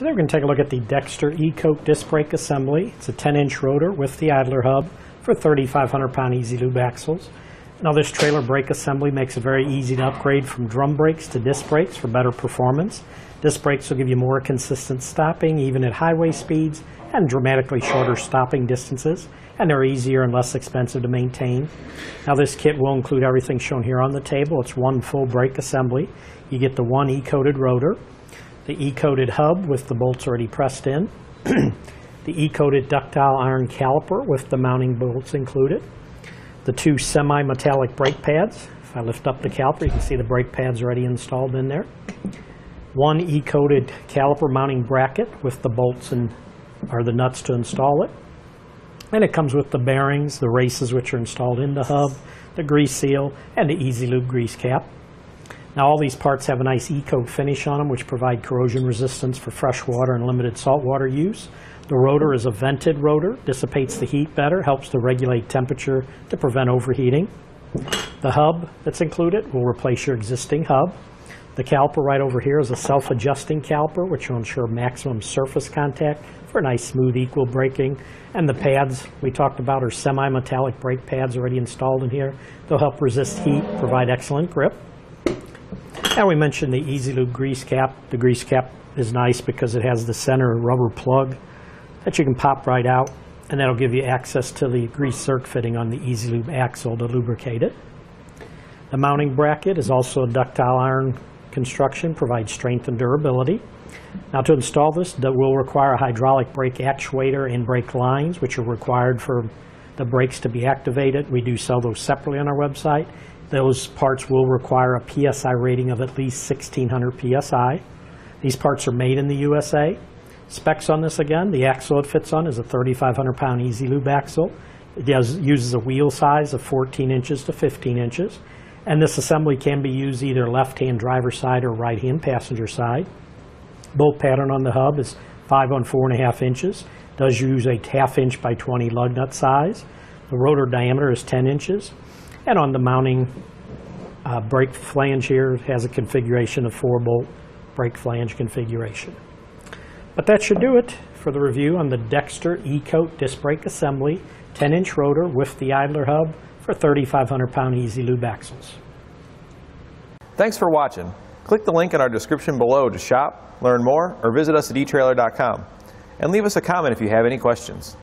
Today we're going to take a look at the Dexter E-coat disc brake assembly. It's a 10-inch rotor with the idler hub for 3,500-pound EZ-Lube axles. Now this trailer brake assembly makes it very easy to upgrade from drum brakes to disc brakes for better performance. Disc brakes will give you more consistent stopping even at highway speeds and dramatically shorter stopping distances, and they're easier and less expensive to maintain. Now this kit will include everything shown here on the table. It's one full brake assembly. You get the one E-coated rotor, the E-coated hub with the bolts already pressed in, the E-coated ductile iron caliper with the mounting bolts included, the two semi-metallic brake pads. If I lift up the caliper, you can see the brake pads already installed in there. One E-coated caliper mounting bracket with the bolts and or the nuts to install it. And it comes with the bearings, the races which are installed in the hub, the grease seal, and the EZ-Lube grease cap. Now all these parts have a nice E-coat finish on them, which provide corrosion resistance for fresh water and limited saltwater use. The rotor is a vented rotor, dissipates the heat better, helps to regulate temperature to prevent overheating. The hub that's included will replace your existing hub. The caliper right over here is a self-adjusting caliper, which will ensure maximum surface contact for a nice smooth equal braking. And the pads we talked about are semi-metallic brake pads already installed in here. They'll help resist heat, provide excellent grip. Now we mentioned the EZ-Lube grease cap. The grease cap is nice because it has the center rubber plug that you can pop right out, and that'll give you access to the grease circ fitting on the EZ-Lube axle to lubricate it. The mounting bracket is also a ductile iron construction, provides strength and durability. Now to install this, that will require a hydraulic brake actuator and brake lines, which are required for the brakes to be activated. We do sell those separately on our website. Those parts will require a PSI rating of at least 1,600 PSI. These parts are made in the USA. Specs on this again, the axle it fits on is a 3,500-pound EZ-Lube axle. It uses a wheel size of 14 inches to 15 inches. And this assembly can be used either left-hand driver side or right-hand passenger side. Bolt pattern on the hub is 5 on 4.5 inches. Does use a 1/2 inch by 20 lug nut size. The rotor diameter is 10 inches. And on the mounting brake flange here, it has a configuration of 4-bolt brake flange configuration. But that should do it for the review on the Dexter E-coat disc brake assembly, 10-inch rotor with the idler hub for 3,500-pound EZ-Lube axles. Thanks for watching. Click the link in our description below to shop, learn more, or visit us at e-trailer.com. And leave us a comment if you have any questions.